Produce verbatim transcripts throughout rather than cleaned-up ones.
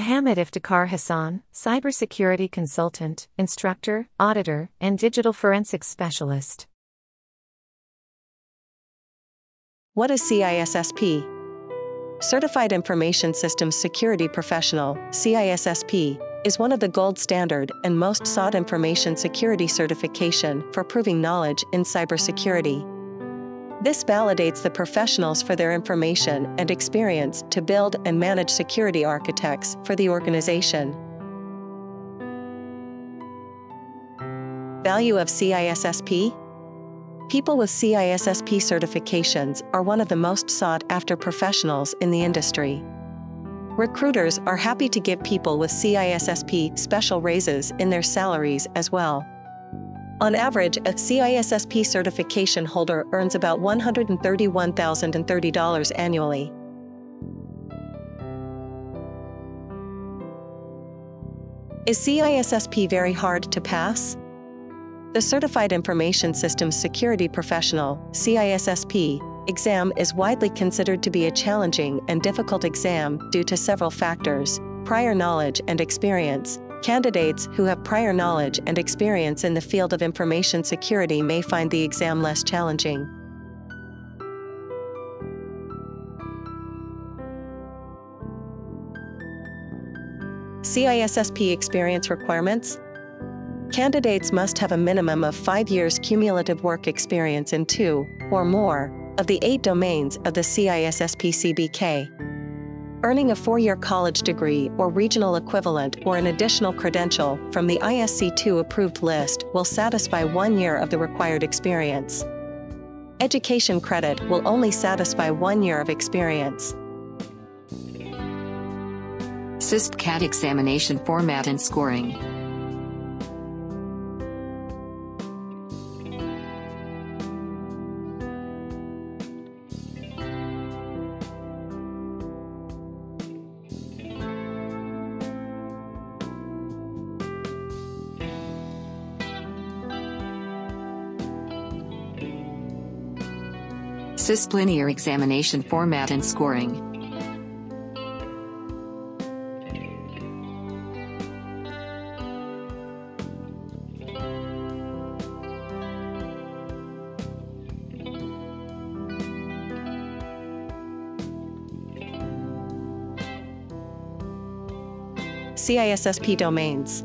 Md. Iftekhar Hasan, cybersecurity consultant, instructor, auditor, and digital forensics specialist. What is C I S S P? Certified Information Systems Security Professional, C I S S P, is one of the gold standard and most sought information security certification for proving knowledge in cybersecurity. This validates the professionals for their information and experience to build and manage security architects for the organization. Value of C I S S P? People with C I S S P certifications are one of the most sought-after professionals in the industry. Recruiters are happy to give people with C I S S P special raises in their salaries as well. On average, a C I S S P certification holder earns about one hundred thirty-one thousand thirty dollars annually. Is C I S S P very hard to pass? The Certified Information Systems Security Professional, C I S S P, exam is widely considered to be a challenging and difficult exam due to several factors: prior knowledge and experience. Candidates who have prior knowledge and experience in the field of information security may find the exam less challenging. C I S S P experience requirements? Candidates must have a minimum of five years cumulative work experience in two, or more, of the eight domains of the C I S S P C B K. Earning a four-year college degree or regional equivalent or an additional credential from the I S C two approved list will satisfy one year of the required experience. Education credit will only satisfy one year of experience. CISSP-C B K examination format and scoring. C I S S P linear examination format and scoring. C I S S P domains.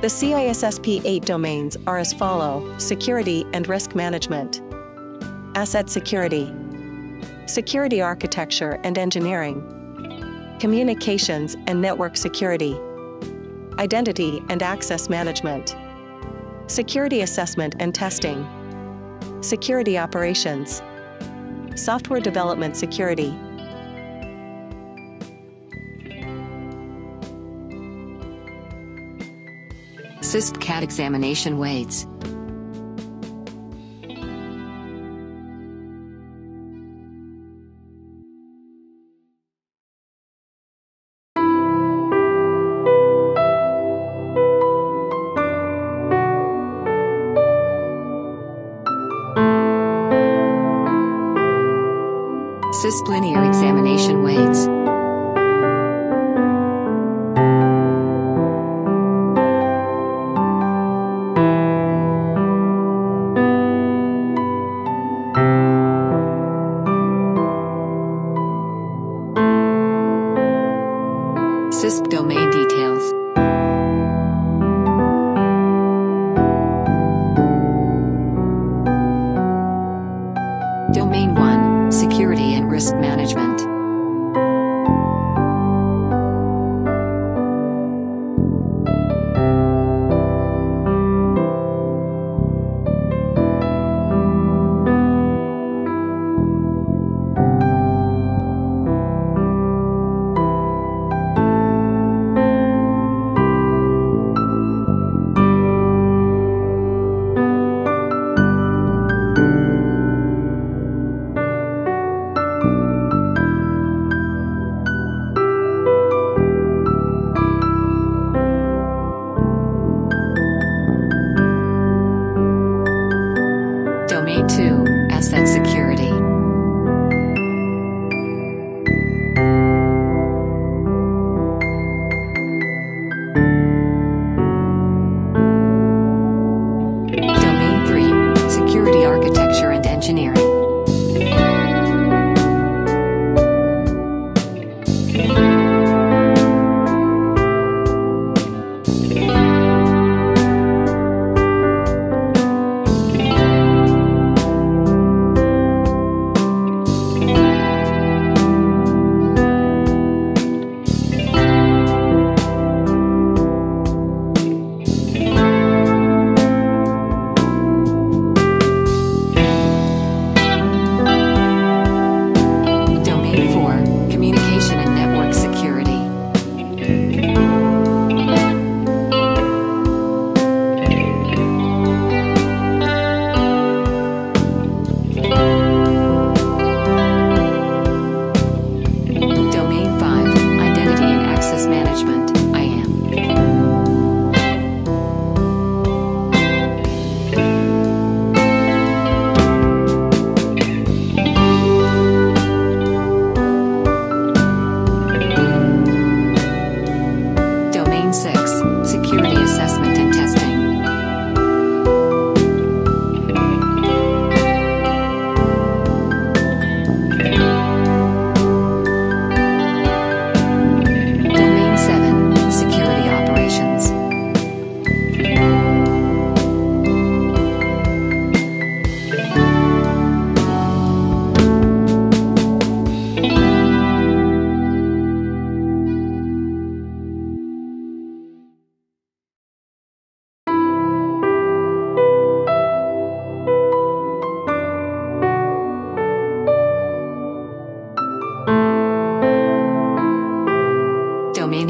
The C I S S P eight domains are as follow: security and risk management, asset security, security architecture and engineering, communications and network security, identity and access management, security assessment and testing, security operations, software development security. C I S S P C B K examination weights. C I S S P linear examination weights. C I S S P domain details. Domain one. Security and risk management.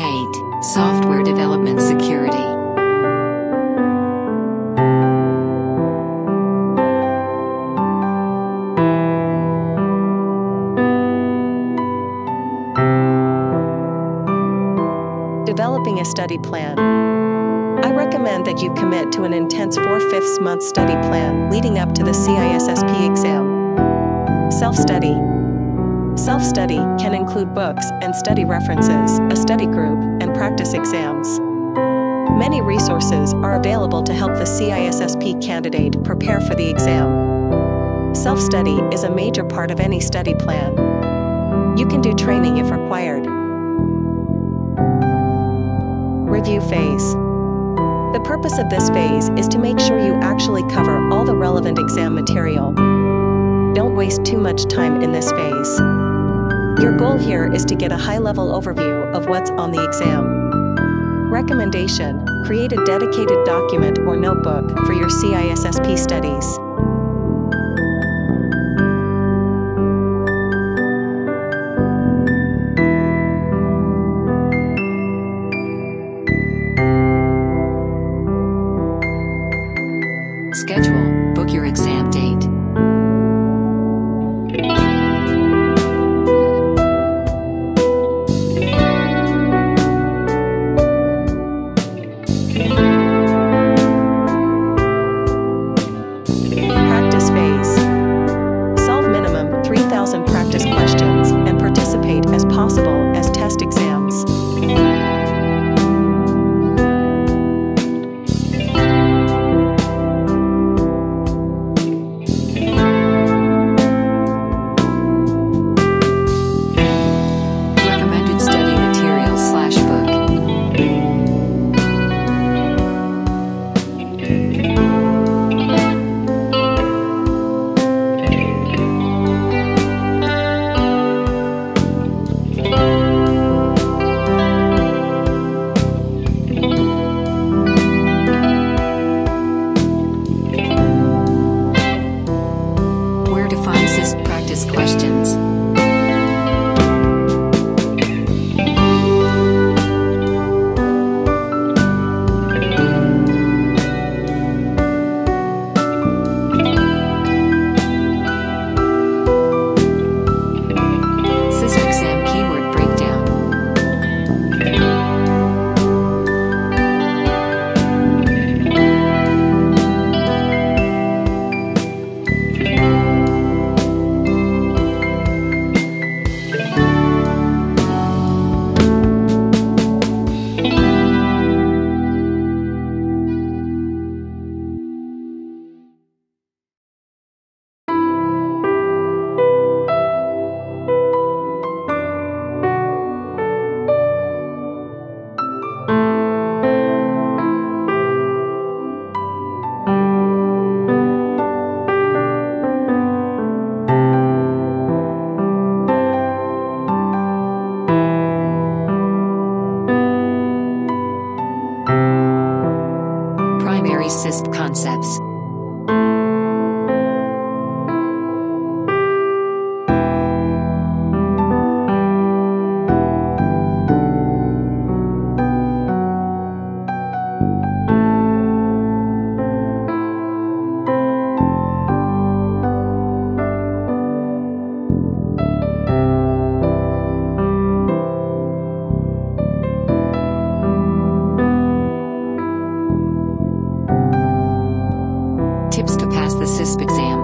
eight. Software Development Security. Developing a study plan. I recommend that you commit to an intense four-fifths month study plan leading up to the C I S S P exam. Self-study. Self-study can include books and study references, a study group, and practice exams. Many resources are available to help the C I S S P candidate prepare for the exam. Self-study is a major part of any study plan. You can do training if required. Review phase. The purpose of this phase is to make sure you actually cover all the relevant exam material. Don't waste too much time in this phase. Your goal here is to get a high-level overview of what's on the exam. Recommendation: create a dedicated document or notebook for your C I S S P studies. Schedule. Book your exam date. Practice phase. Solve minimum three thousand practice questions and participate as possible as test exams. Questions. Primary C I S S P concepts. Tips to pass the C I S S P exam.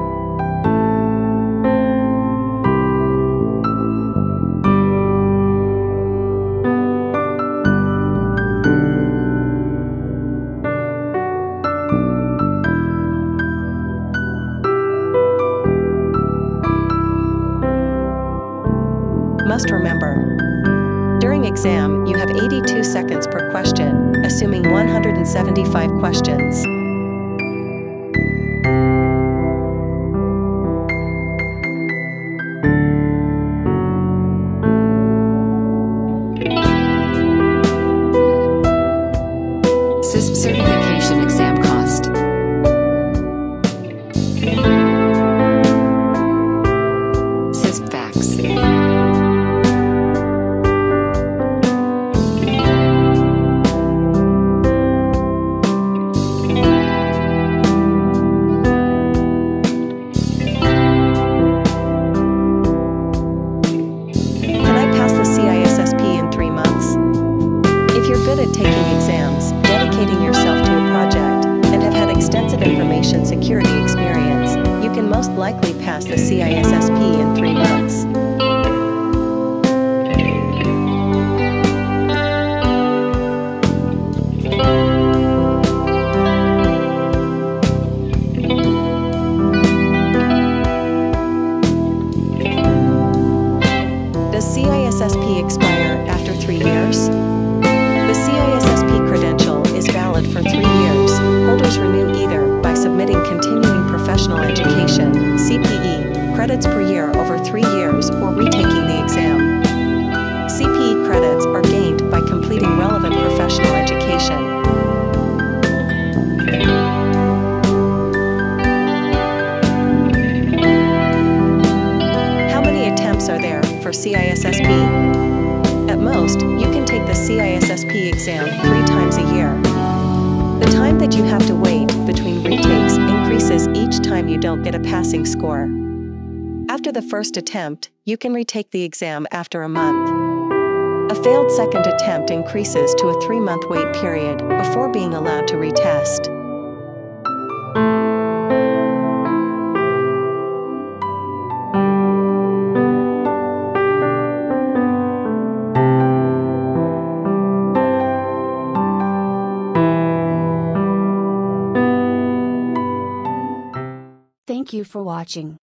Must remember, during exam, you have eighty-two seconds per question, assuming one hundred seventy-five questions. C I S S P certification exam cost. C I S S P facts. you're good at taking exams, dedicating yourself to a project, and have had extensive information security experience, you can most likely pass the C I S S P in three months. Does C I S S P expire after three years? The C I S S P credential is valid for three years. Holders renew either by submitting continuing professional education, C P E, credits per year over three years or retaking the exam. C P E credits are gained by completing relevant professional education. Are there for C I S S P? At most, you can take the C I S S P exam three times a year. The time that you have to wait between retakes increases each time you don't get a passing score. After the first attempt, you can retake the exam after a month. A failed second attempt increases to a three-month wait period before being allowed to retest. Thank you for watching.